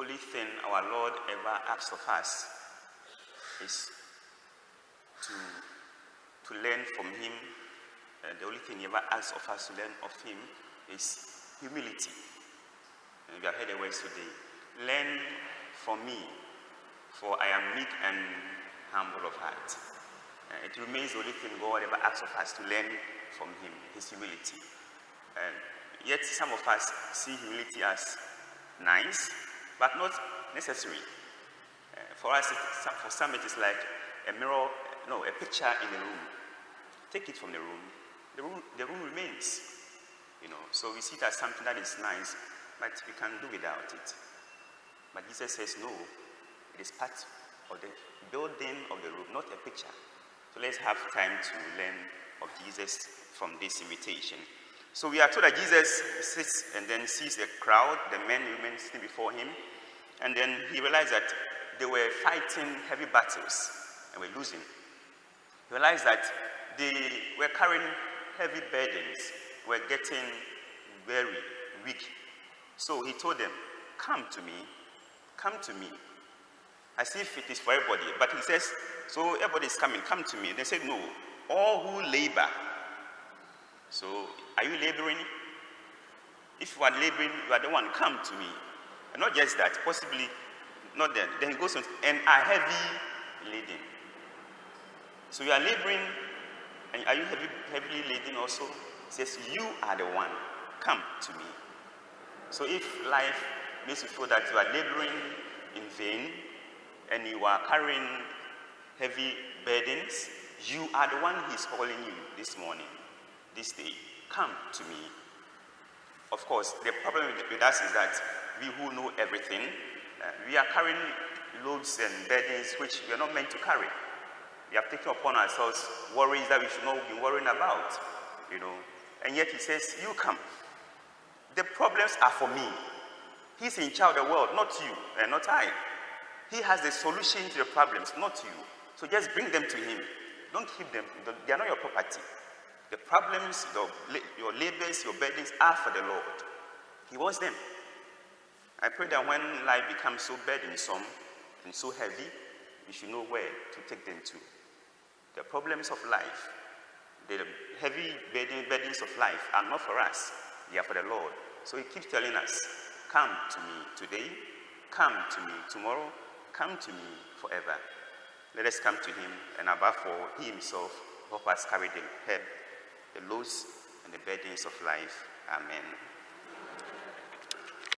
only thing our Lord ever asks of us is to learn from him. The only thing he ever asks of us to learn of him is humility. And we have heard the words today. Learn from me, for I am meek and humble of heart. It remains the only thing God ever asks of us, to learn from him, his humility. Yet some of us see humility as nice, but not necessary. For us, for some, it is like a mirror, no, a picture in a room. Take it from the room. The room remains, you know. So we see it as something that is nice, but we can do without it. But Jesus says, no, it is part of the building of the room, not a picture. So let's have time to learn of Jesus from this invitation. So we are told that Jesus sits and then sees the crowd, the men and women sitting before him, and then he realized that they were fighting heavy battles and were losing. He realized that they were carrying heavy burdens, were getting very weak. So he told them, come to me, come to me. As if it is for everybody. But he says, so everybody is coming, come to me. They said, no, all who labor. So are you laboring? If you are laboring, you are the one, come to me. And not just that, possibly not that. Then he goes on, and are heavy laden. So you are laboring, and are you heavily laden also? He says, you are the one, come to me. So if life makes you feel that you are laboring in vain, and you are carrying heavy burdens, you are the one he's calling you this morning, this day. Come to me. Of course, the problem with us is that we who know everything, we are carrying loads and burdens which we are not meant to carry. We have taken upon ourselves worries that we should not be worrying about, you know. And yet he says, you come. The problems are for me. He's in charge of the world, not you and not I. He has the solution to the problems, not you. So just bring them to him. Don't keep them. They are not your property. The problems, your labors, your burdens are for the Lord. He wants them. I pray that when life becomes so burdensome and so heavy, we should know where to take them to. The problems of life, the heavy burdens of life are not for us. They are for the Lord. So he keeps telling us, come to me today, come to me tomorrow, come to me forever. Let us come to him, and above all, he himself help us carry the loads and the burdens of life. Amen.